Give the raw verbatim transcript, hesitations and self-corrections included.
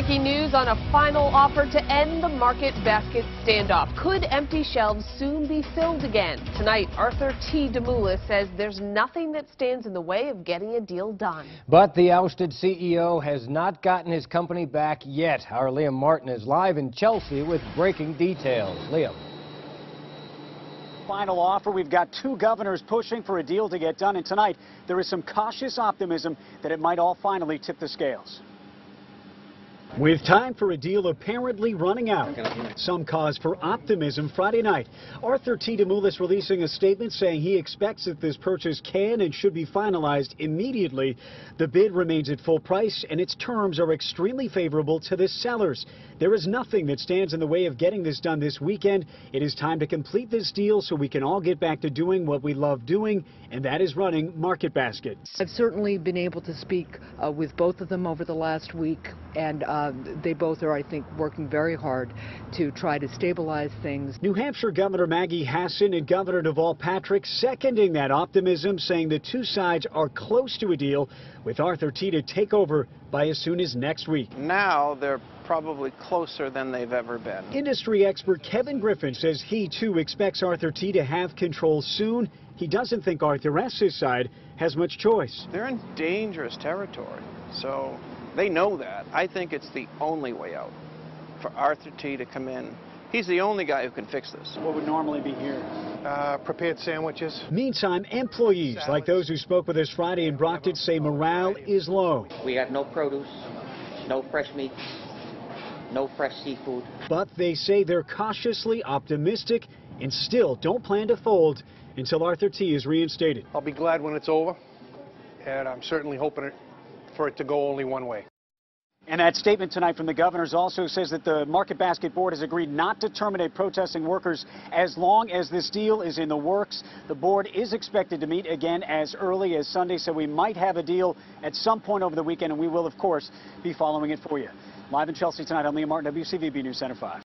Breaking news on a final offer to end the Market Basket standoff. Could empty shelves soon be filled again? Tonight, Arthur T. Demoulas says there's nothing that stands in the way of getting a deal done. But the ousted C E O has not gotten his company back yet. Our Liam Martin is live in Chelsea with breaking details. Liam. Final offer. We've got two governors pushing for a deal to get done, and tonight there is some cautious optimism that it might all finally tip the scales. With time for a deal apparently running out, some cause for optimism Friday night. Arthur T. Demoulas releasing a statement saying he expects that this purchase can and should be finalized immediately. The bid remains at full price and its terms are extremely favorable to the sellers. There is nothing that stands in the way of getting this done this weekend. It is time to complete this deal so we can all get back to doing what we love doing, and that is running Market Basket. I've certainly been able to speak uh, with both of them over the last week, and uh, Uh, they both are, I think, working very hard to try to stabilize things. New Hampshire Governor Maggie Hassan and Governor Deval Patrick seconding that optimism, saying the two sides are close to a deal, with Arthur T. to take over by as soon as next week. Now they're probably closer than they've ever been. Industry expert Kevin Griffin says he, too, expects Arthur T. to have control soon. He doesn't think Arthur S.'s side has much choice. They're in dangerous territory, so they know that. I think it's the only way out for Arthur T. to come in. He's the only guy who can fix this. What would normally be here? Uh, prepared sandwiches. Meantime, employees sandwiches. like those who spoke with us Friday in Brockton say morale is low. We have no produce, no fresh meat, no fresh seafood. But they say they're cautiously optimistic and still don't plan to fold until Arthur T. is reinstated. I'll be glad when it's over, and I'm certainly hoping it for it to go only one way. And that statement tonight from the governors also says that the Market Basket Board has agreed not to terminate protesting workers as long as this deal is in the works. The board is expected to meet again as early as Sunday, so we might have a deal at some point over the weekend, and we will, of course, be following it for you. Live in Chelsea tonight, I'm Liam Martin, W C V B News Center five.